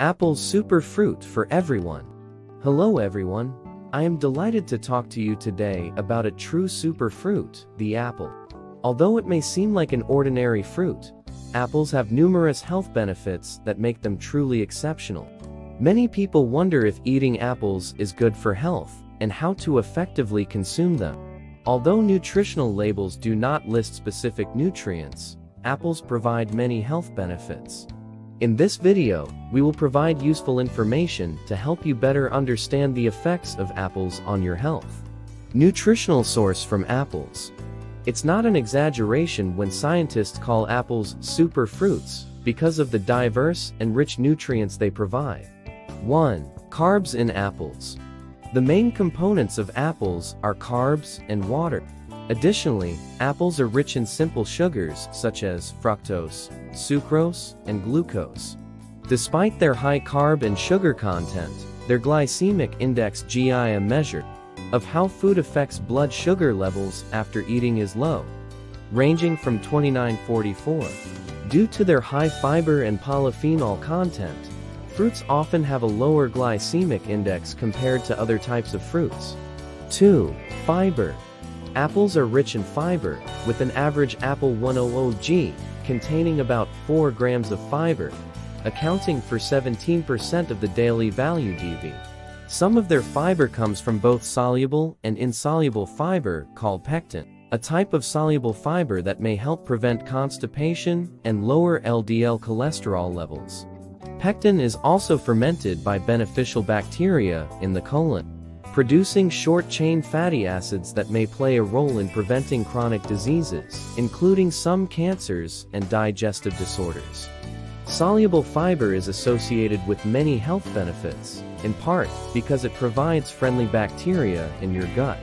Apple's super fruit for everyone. Hello everyone, I am delighted to talk to you today about a true super fruit, the apple. Although it may seem like an ordinary fruit, apples have numerous health benefits that make them truly exceptional. Many people wonder if eating apples is good for health and how to effectively consume them. Although nutritional labels do not list specific nutrients, apples provide many health benefits. In this video, we will provide useful information to help you better understand the effects of apples on your health. Nutritional source from apples. It's not an exaggeration when scientists call apples super fruits because of the diverse and rich nutrients they provide. 1. Carbs in apples. The main components of apples are carbs and water. Additionally, apples are rich in simple sugars such as fructose, sucrose, and glucose. Despite their high carb and sugar content, their glycemic index (GI), a measure of how food affects blood sugar levels after eating, is low, ranging from 29–44. Due to their high fiber and polyphenol content, fruits often have a lower glycemic index compared to other types of fruits. 2. Fiber. Apples are rich in fiber, with an average apple 100 g containing about 4 grams of fiber, accounting for 17% of the daily value DV. Some of their fiber comes from both soluble and insoluble fiber called pectin, a type of soluble fiber that may help prevent constipation and lower LDL cholesterol levels. Pectin is also fermented by beneficial bacteria in the colon, producing short-chain fatty acids that may play a role in preventing chronic diseases, including some cancers and digestive disorders. Soluble fiber is associated with many health benefits, in part because it provides friendly bacteria in your gut.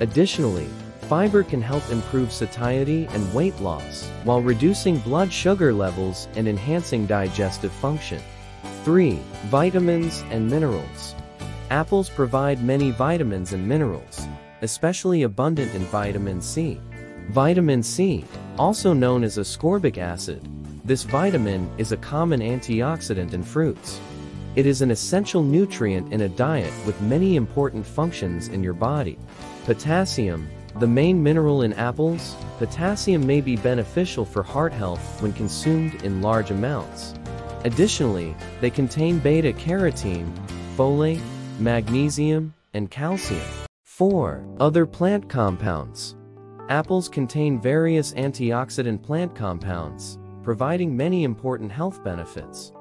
Additionally, fiber can help improve satiety and weight loss, while reducing blood sugar levels and enhancing digestive function. 3. Vitamins and minerals. Apples provide many vitamins and minerals, especially abundant in vitamin C. Vitamin C, also known as ascorbic acid, this vitamin is a common antioxidant in fruits. It is an essential nutrient in a diet with many important functions in your body. Potassium, the main mineral in apples, potassium may be beneficial for heart health when consumed in large amounts. Additionally, they contain beta-carotene, folate, magnesium, and calcium. 4. Other plant compounds. Apples contain various antioxidant plant compounds, providing many important health benefits.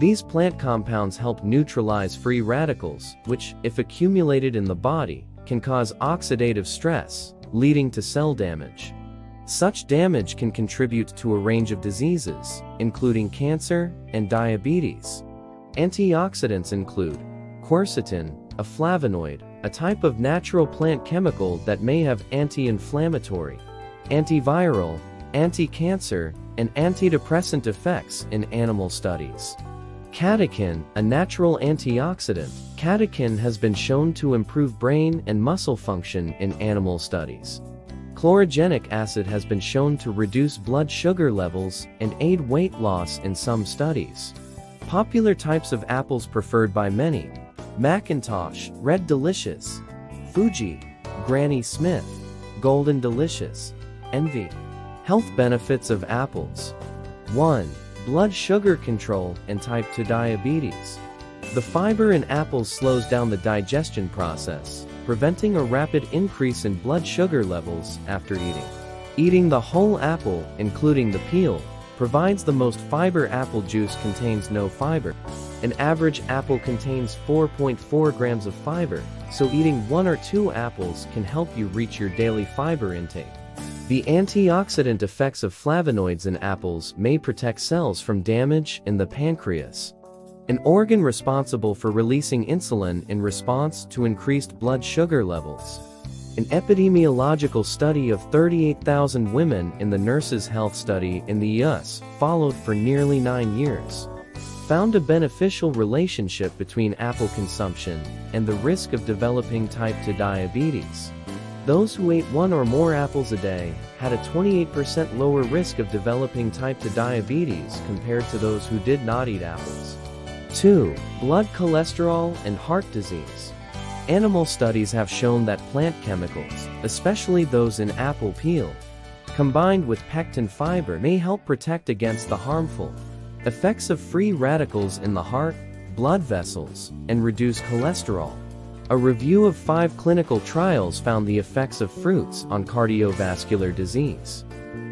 These plant compounds help neutralize free radicals, which, if accumulated in the body, can cause oxidative stress, leading to cell damage. Such damage can contribute to a range of diseases, including cancer and diabetes. Antioxidants include quercetin, a flavonoid, a type of natural plant chemical that may have anti-inflammatory, antiviral, anti-cancer, and antidepressant effects in animal studies. Catechin, a natural antioxidant, catechin has been shown to improve brain and muscle function in animal studies. Chlorogenic acid has been shown to reduce blood sugar levels and aid weight loss in some studies. Popular types of apples preferred by many: Macintosh, Red Delicious, Fuji, Granny Smith, Golden Delicious, Envy. Health benefits of apples. 1. Blood sugar control and type 2 diabetes. The fiber in apples slows down the digestion process, preventing a rapid increase in blood sugar levels after eating. Eating the whole apple, including the peel, provides the most fiber. Apple juice contains no fiber. An average apple contains 4.4 grams of fiber, so eating 1 or 2 apples can help you reach your daily fiber intake. The antioxidant effects of flavonoids in apples may protect cells from damage in the pancreas, an organ responsible for releasing insulin in response to increased blood sugar levels. An epidemiological study of 38,000 women in the Nurses' Health Study in the US, followed for nearly 9 years, found a beneficial relationship between apple consumption and the risk of developing type 2 diabetes. Those who ate 1 or more apples a day had a 28% lower risk of developing type 2 diabetes compared to those who did not eat apples. 2. Blood cholesterol and heart disease. Animal studies have shown that plant chemicals, especially those in apple peel, combined with pectin fiber may help protect against the harmful effects of free radicals in the heart, blood vessels, and reduce cholesterol. A review of 5 clinical trials found the effects of fruits on cardiovascular disease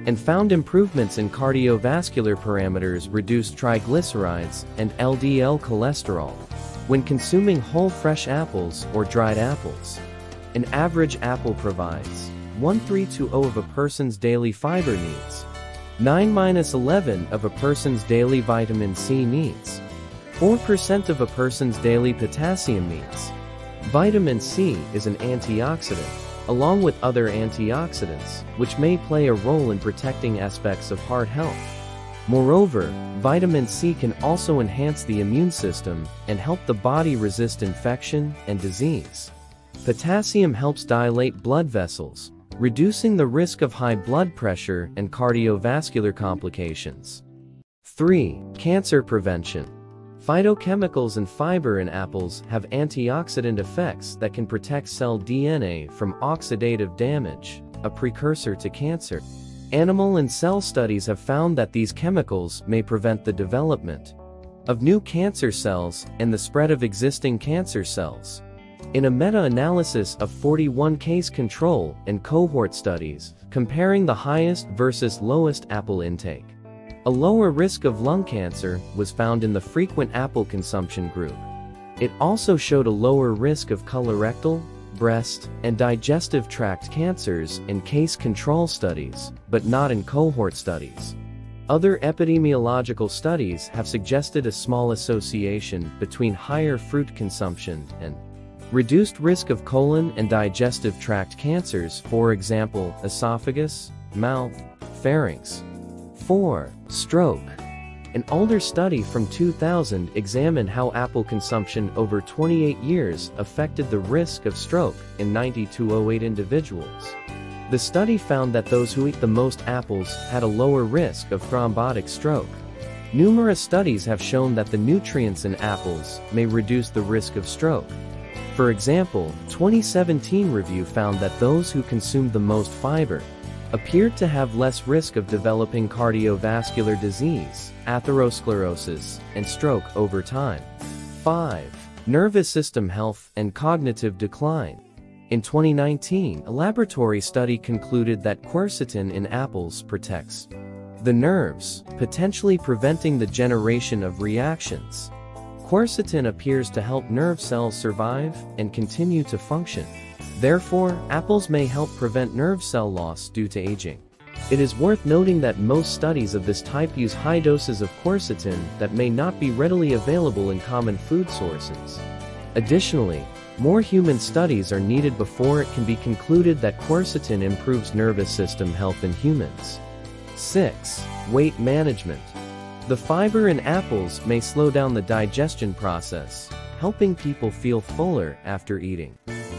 and found improvements in cardiovascular parameters, reduced triglycerides, and LDL cholesterol when consuming whole fresh apples or dried apples. An average apple provides 1/3 to 0 of a person's daily fiber needs, 9-11 of a person's daily vitamin C needs, 4% of a person's daily potassium needs. Vitamin C is an antioxidant, along with other antioxidants, which may play a role in protecting aspects of heart health. Moreover, vitamin C can also enhance the immune system and help the body resist infection and disease. Potassium helps dilate blood vessels, reducing the risk of high blood pressure and cardiovascular complications. 3. Cancer prevention. Phytochemicals and fiber in apples have antioxidant effects that can protect cell DNA from oxidative damage, a precursor to cancer. Animal and cell studies have found that these chemicals may prevent the development of new cancer cells and the spread of existing cancer cells. In a meta-analysis of 41 case control and cohort studies comparing the highest versus lowest apple intake, a lower risk of lung cancer was found in the frequent apple consumption group. It also showed a lower risk of colorectal, breast, and digestive tract cancers in case control studies, but not in cohort studies. Other epidemiological studies have suggested a small association between higher fruit consumption and reduced risk of colon and digestive tract cancers, for example, esophagus, mouth, pharynx. 4. Stroke. An older study from 2000 examined how apple consumption over 28 years affected the risk of stroke in 9,208 individuals. The study found that those who eat the most apples had a lower risk of thrombotic stroke. Numerous studies have shown that the nutrients in apples may reduce the risk of stroke. For example, a 2017 review found that those who consumed the most fiber appeared to have less risk of developing cardiovascular disease, atherosclerosis, and stroke over time. 5. Nervous system health and cognitive decline. In 2019, a laboratory study concluded that quercetin in apples protects the nerves, potentially preventing the generation of reactions. Quercetin appears to help nerve cells survive and continue to function. Therefore, apples may help prevent nerve cell loss due to aging. It is worth noting that most studies of this type use high doses of quercetin that may not be readily available in common food sources. Additionally, more human studies are needed before it can be concluded that quercetin improves nervous system health in humans. 6. Weight management. The fiber in apples may slow down the digestion process, helping people feel fuller after eating.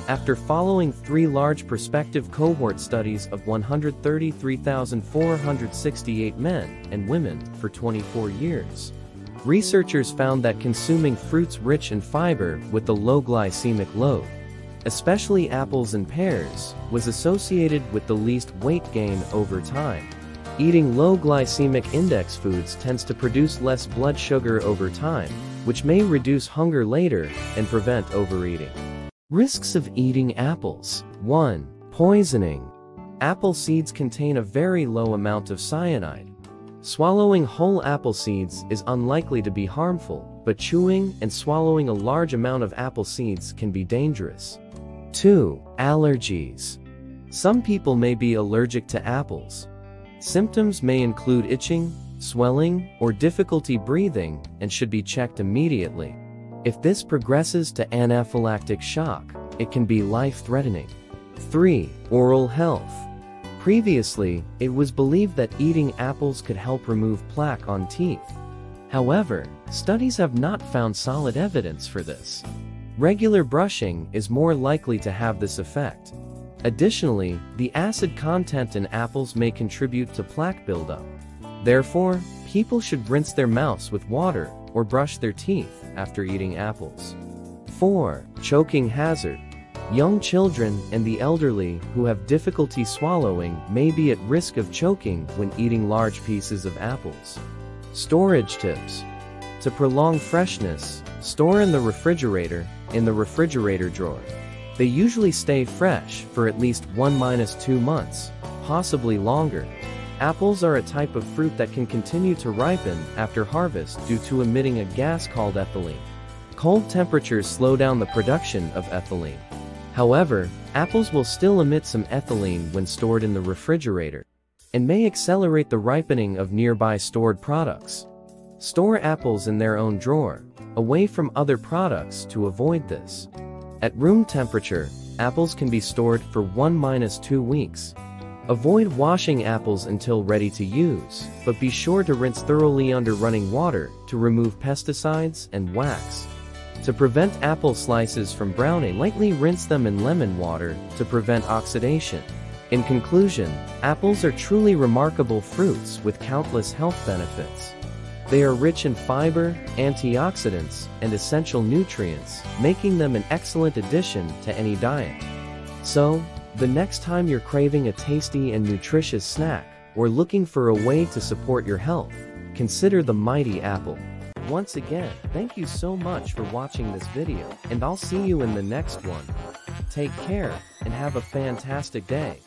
After following 3 large prospective cohort studies of 133,468 men and women for 24 years, researchers found that consuming fruits rich in fiber with a low glycemic load, especially apples and pears, was associated with the least weight gain over time. Eating low glycemic index foods tends to produce less blood sugar over time, which may reduce hunger later and prevent overeating. Risks of eating apples. 1. Poisoning. Apple seeds contain a very low amount of cyanide. Swallowing whole apple seeds is unlikely to be harmful, but chewing and swallowing a large amount of apple seeds can be dangerous. 2. Allergies. Some people may be allergic to apples. Symptoms may include itching, swelling, or difficulty breathing, and should be checked immediately. If this progresses to anaphylactic shock, it can be life-threatening. 3. Oral health. Previously, it was believed that eating apples could help remove plaque on teeth. However, studies have not found solid evidence for this. Regular brushing is more likely to have this effect. Additionally, the acid content in apples may contribute to plaque buildup. Therefore, people should rinse their mouths with water or brush their teeth after eating apples. 4. Choking hazard. Young children and the elderly who have difficulty swallowing may be at risk of choking when eating large pieces of apples. Storage tips. To prolong freshness, store in the refrigerator drawer. They usually stay fresh for at least 1-2 months, possibly longer. Apples are a type of fruit that can continue to ripen after harvest due to emitting a gas called ethylene. Cold temperatures slow down the production of ethylene. However, apples will still emit some ethylene when stored in the refrigerator, and may accelerate the ripening of nearby stored products. Store apples in their own drawer, away from other products to avoid this. At room temperature, apples can be stored for 1-2 weeks. Avoid washing apples until ready to use, but be sure to rinse thoroughly under running water to remove pesticides and wax. To prevent apple slices from browning, lightly rinse them in lemon water to prevent oxidation. In conclusion, apples are truly remarkable fruits with countless health benefits. They are rich in fiber, antioxidants, and essential nutrients, making them an excellent addition to any diet. So, the next time you're craving a tasty and nutritious snack, or looking for a way to support your health, consider the mighty apple. Once again, thank you so much for watching this video, and I'll see you in the next one. Take care, and have a fantastic day.